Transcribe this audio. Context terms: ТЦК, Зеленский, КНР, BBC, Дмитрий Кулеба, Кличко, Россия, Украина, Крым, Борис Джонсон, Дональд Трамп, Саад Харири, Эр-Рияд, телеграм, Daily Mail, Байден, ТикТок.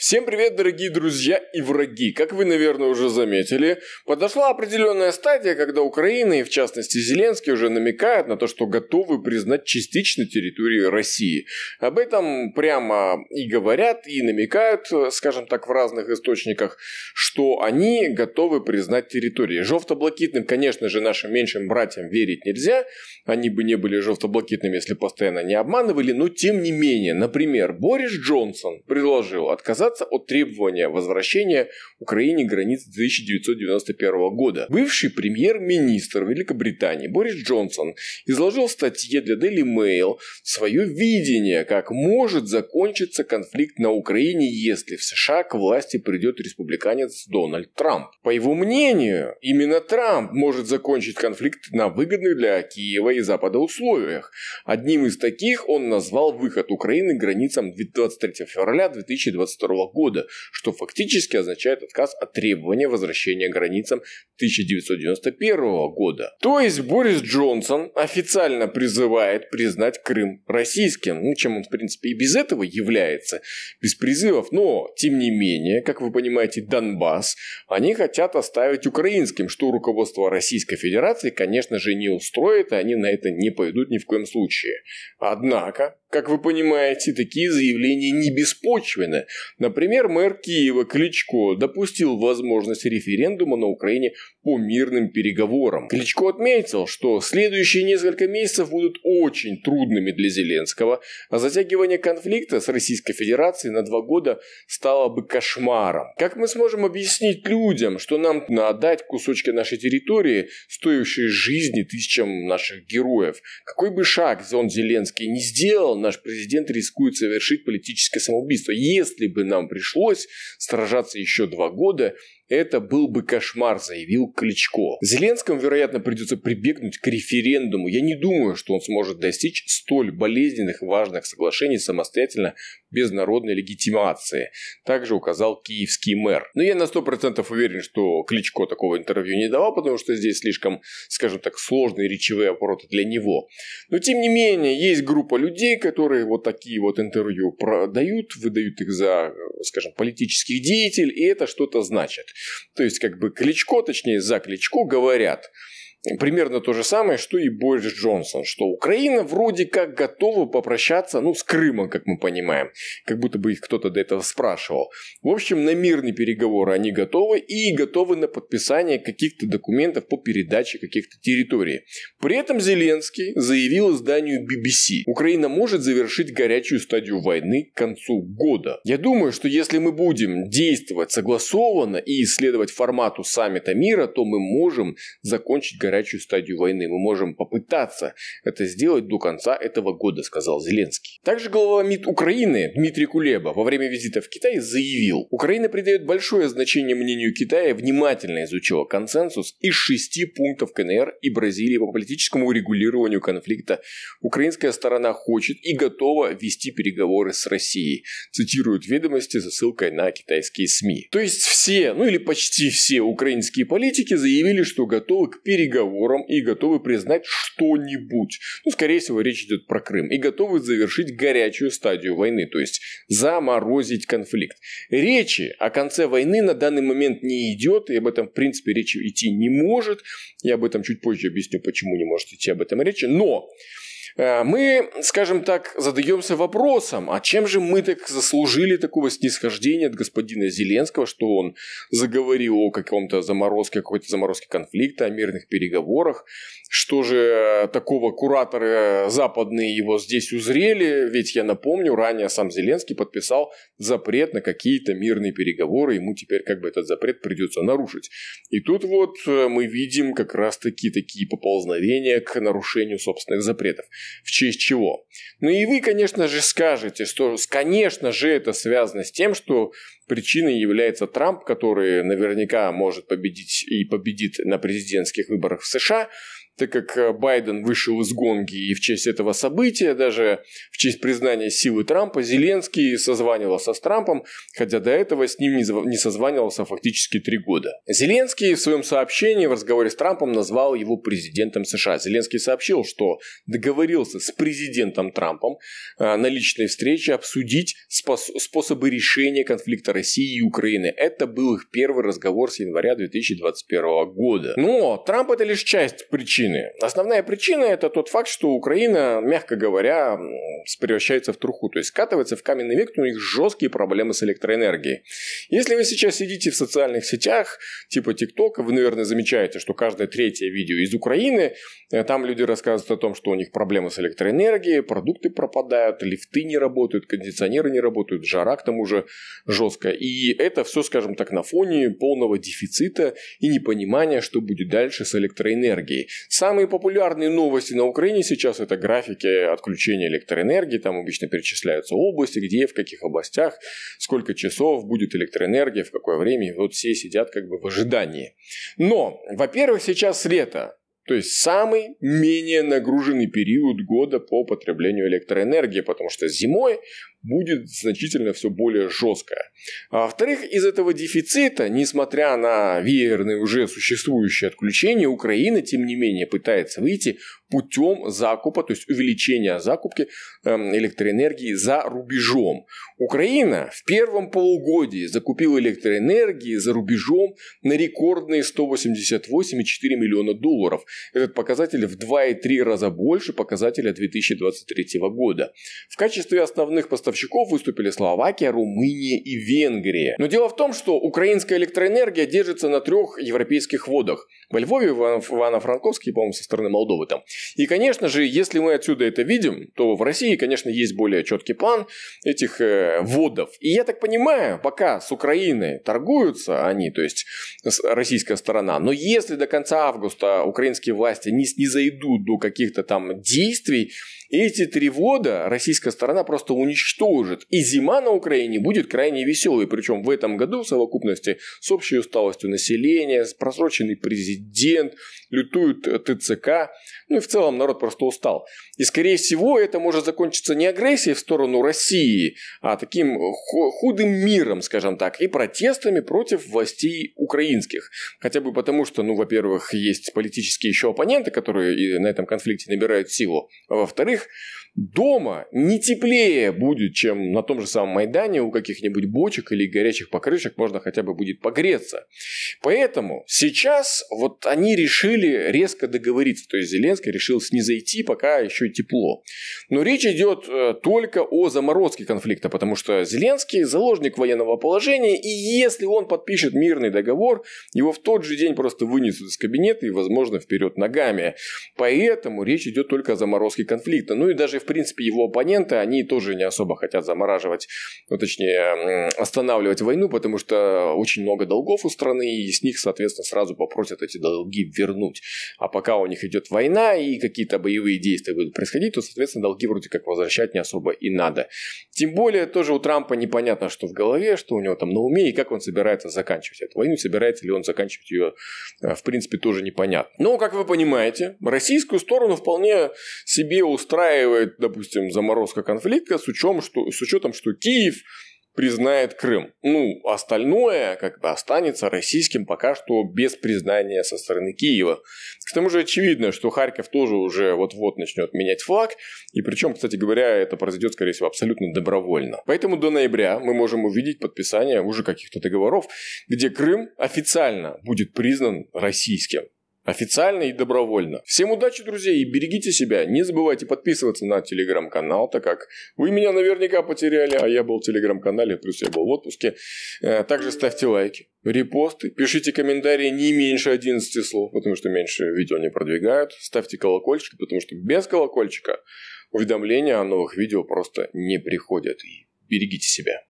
Всем привет, дорогие друзья и враги! Как вы, наверное, уже заметили, подошла определенная стадия, когда Украина и, в частности, Зеленский уже намекают на то, что готовы признать частично территорию России. Об этом прямо и говорят, и намекают, скажем так, в разных источниках, что они готовы признать территорию. Жовто-блакитным, конечно же, нашим меньшим братьям верить нельзя. Они бы не были жовто-блакитными, если постоянно не обманывали. Но, тем не менее, например, Борис Джонсон предложил отказаться от требования возвращения Украине границ 1991 года. Бывший премьер-министр Великобритании Борис Джонсон изложил в статье для Daily Mail свое видение, как может закончиться конфликт на Украине, если в США к власти придет республиканец Дональд Трамп. По его мнению, именно Трамп может закончить конфликт на выгодных для Киева и Запада условиях. Одним из таких он назвал выход Украины к границам 23 февраля 2022 года, что фактически означает отказ от требования возвращения границам 1991 года. То есть Борис Джонсон официально призывает признать Крым российским, чем он в принципе и без этого является, без призывов, но тем не менее, как вы понимаете, Донбасс они хотят оставить украинским, что руководство Российской Федерации, конечно же, не устроит, и они на это не пойдут ни в коем случае. Однако, как вы понимаете, такие заявления не беспочвены. Например, мэр Киева Кличко допустил возможность референдума на Украине по мирным переговорам. Кличко отметил, что следующие несколько месяцев будут очень трудными для Зеленского, а затягивание конфликта с Российской Федерацией на 2 года стало бы кошмаром. Как мы сможем объяснить людям, что нам надо отдать кусочки нашей территории, стоящие жизни тысячам наших героев? Какой бы шаг Зеленский не сделал, наш президент рискует совершить политическое самоубийство. Если бы нам пришлось сражаться еще 2 года, это был бы кошмар, заявил Кличко. Зеленскому, вероятно, придется прибегнуть к референдуму. Я не думаю, что он сможет достичь столь болезненных и важных соглашений самостоятельно, без народной легитимации. Также указал киевский мэр. Но я на 100% уверен, что Кличко такого интервью не давал, потому что здесь слишком, скажем так, сложные речевые обороты для него. Но, тем не менее, есть группа людей, которые вот такие вот интервью продают, выдают их за, скажем, политических деятелей, и это что-то значит. То есть, как бы Кличко, точнее, за Кличко говорят примерно то же самое, что и Борис Джонсон, что Украина вроде как готова попрощаться, с Крымом, как мы понимаем, как будто бы их кто-то до этого спрашивал. В общем, на мирные переговоры они готовы и готовы на подписание каких-то документов по передаче каких-то территорий. При этом Зеленский заявил изданию BBC: Украина может завершить горячую стадию войны к концу года. Я думаю, что если мы будем действовать согласованно и следовать формату саммита мира, то мы можем закончить горячую стадию войны. Мы можем попытаться это сделать до конца этого года, сказал Зеленский. Также глава МИД Украины Дмитрий Кулеба во время визита в Китай заявил: Украина придает большое значение мнению Китая, внимательно изучила консенсус из 6 пунктов КНР и Бразилии по политическому урегулированию конфликта. Украинская сторона хочет и готова вести переговоры с Россией. Цитируют «Ведомости» со ссылкой на китайские СМИ. То есть все, или почти все украинские политики заявили, что готовы к переговорам и готовы признать что-нибудь. Скорее всего, речь идет про Крым. И готовы завершить горячую стадию войны, то есть заморозить конфликт. Речи о конце войны на данный момент не идет, и об этом, в принципе, речи идти не может. Я об этом чуть позже объясню, почему не может идти об этом речи. Но мы, скажем так, задаемся вопросом, а чем же мы так заслужили такого снисхождения от господина Зеленского, что он заговорил о каком-то заморозке, какой-то заморозке конфликта, о мирных переговорах, что же такого кураторы западные его здесь узрели, ведь я напомню, ранее сам Зеленский подписал запрет на какие-то мирные переговоры, ему теперь как бы этот запрет придется нарушить. И тут вот мы видим как раз-таки такие поползновения к нарушению собственных запретов. В честь чего? И вы, конечно же, скажете, что, конечно же, это связано с тем, что причиной является Трамп, который наверняка может победить и победит на президентских выборах в США. так как Байден вышел из гонки, и в честь этого события, даже в честь признания силы Трампа, Зеленский созванивался с Трампом, хотя до этого с ним не созванивался фактически 3 года. Зеленский в своем сообщении в разговоре с Трампом назвал его президентом США. Зеленский сообщил, что договорился с президентом Трампом на личной встрече обсудить способы решения конфликта России и Украины. Это был их первый разговор с января 2021 года. Но Трамп — это лишь часть причины. Основная причина — это тот факт, что Украина, мягко говоря, превращается в труху, то есть скатывается в каменный век, у них жесткие проблемы с электроэнергией. Если вы сейчас сидите в социальных сетях, типа ТикТока, вы, наверное, замечаете, что каждое 3-е видео из Украины, там люди рассказывают о том, что у них проблемы с электроэнергией, продукты пропадают, лифты не работают, кондиционеры не работают, жара к тому же жесткая. И это все, скажем так, на фоне полного дефицита и непонимания, что будет дальше с электроэнергией. Самые популярные новости на Украине сейчас — это графики отключения электроэнергии, там обычно перечисляются области, где, в каких областях, сколько часов будет электроэнергия, в какое время, и вот все сидят как бы в ожидании. Но, во-первых, сейчас лето. То есть самый менее нагруженный период года по потреблению электроэнергии, потому что зимой будет значительно все более жесткое. А во-вторых, из этого дефицита, несмотря на веерные уже существующие отключения, Украина, тем не менее, пытается выйти путем закупа, то есть увеличения закупки электроэнергии за рубежом. Украина в первом полугодии закупила электроэнергии за рубежом на рекордные 188,4 миллиона долларов. Этот показатель в 2,3 раза больше показателя 2023 года. В качестве основных поставщиков выступили Словакия, Румыния и Венгрия. Но дело в том, что украинская электроэнергия держится на 3 европейских водах. Во Львове, в Ивано-Франковске, по-моему, со стороны Молдовы там. И, конечно же, если мы отсюда это видим, то в России, конечно, есть более четкий план этих водов. И я так понимаю, пока с Украиной торгуются они, то есть российская сторона, но если до конца августа украинские власти не зайдут до каких-то там действий, эти 3 вода российская сторона просто уничтожит. И зима на Украине будет крайне веселой. Причем в этом году в совокупности с общей усталостью населения, с просроченный президент, лютуют ТЦК. Ну и в целом народ просто устал. И скорее всего это может закончиться не агрессией в сторону России, а таким худым миром, скажем так, и протестами против властей украинских. Хотя бы потому, что, ну, во-первых, есть политические еще оппоненты, которые на этом конфликте набирают силу. А во-вторых, дома не теплее будет, чем на том же самом Майдане, у каких-нибудь бочек или горячих покрышек можно хотя бы будет погреться. Поэтому сейчас вот они решили резко договориться, то есть Зеленский решил снизойти, пока еще тепло. Но речь идет только о заморозке конфликта, потому что Зеленский заложник военного положения, и если он подпишет мирный договор, его в тот же день просто вынесут из кабинета и, возможно, вперед ногами. Поэтому речь идет только о заморозке конфликта. Ну и даже, в принципе, его оппоненты, они тоже не особо хотят замораживать, ну, точнее, останавливать войну, потому что очень много долгов у страны, и с них, соответственно, сразу попросят эти долги вернуть. А пока у них идет война, и какие-то боевые действия будут происходить, то, соответственно, долги вроде как возвращать не особо и надо. Тем более, тоже у Трампа непонятно, что в голове, что у него там на уме, и как он собирается заканчивать эту войну, собирается ли он заканчивать ее, в принципе, тоже непонятно. Но, как вы понимаете, российскую сторону вполне себе устраивает, допустим, заморозка конфликта с учетом, что Киев признает Крым. Ну, остальное как бы останется российским пока что без признания со стороны Киева. К тому же очевидно, что Харьков тоже уже вот-вот начнет менять флаг. И причем, кстати говоря, это произойдет, скорее всего, абсолютно добровольно. Поэтому до ноября мы можем увидеть подписание уже каких-то договоров, где Крым официально будет признан российским. Официально и добровольно. Всем удачи, друзья, и берегите себя. Не забывайте подписываться на телеграм-канал, так как вы меня наверняка потеряли, а я был в телеграм-канале, плюс я был в отпуске. Также ставьте лайки, репосты, пишите комментарии не меньше 11 слов, потому что меньше видео не продвигают. Ставьте колокольчик, потому что без колокольчика уведомления о новых видео просто не приходят. И берегите себя.